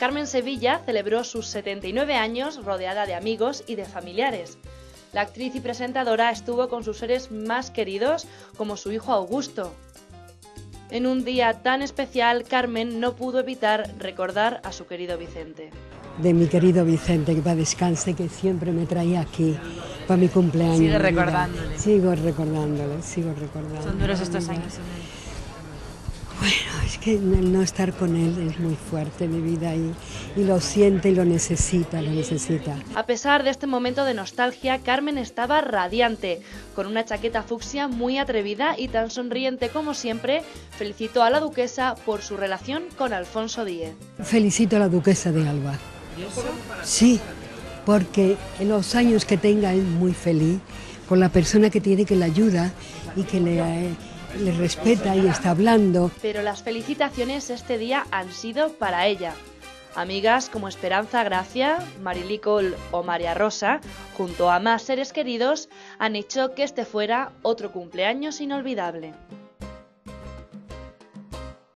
Carmen Sevilla celebró sus 79 años rodeada de amigos y de familiares. La actriz y presentadora estuvo con sus seres más queridos, como su hijo Augusto. En un día tan especial, Carmen no pudo evitar recordar a su querido Vicente. De mi querido Vicente, que para descanse, que siempre me traía aquí para mi cumpleaños. Sigo recordándole. Sigo recordándole. Son duros estos años. Bueno, es que no estar con él es muy fuerte, mi vida, y lo siente y lo necesita, A pesar de este momento de nostalgia, Carmen estaba radiante, con una chaqueta fucsia muy atrevida y tan sonriente como siempre, felicitó a la duquesa por su relación con Alfonso Díez. Felicito a la duquesa de Alba. ¿Y eso? Sí, porque en los años que tenga es muy feliz con la persona que tiene, que le ayuda y que le respeta y está hablando. Pero las felicitaciones este día han sido para ella. Amigas como Esperanza Gracia, Marilí Cole o María Rosa, junto a más seres queridos, han hecho que este fuera otro cumpleaños inolvidable.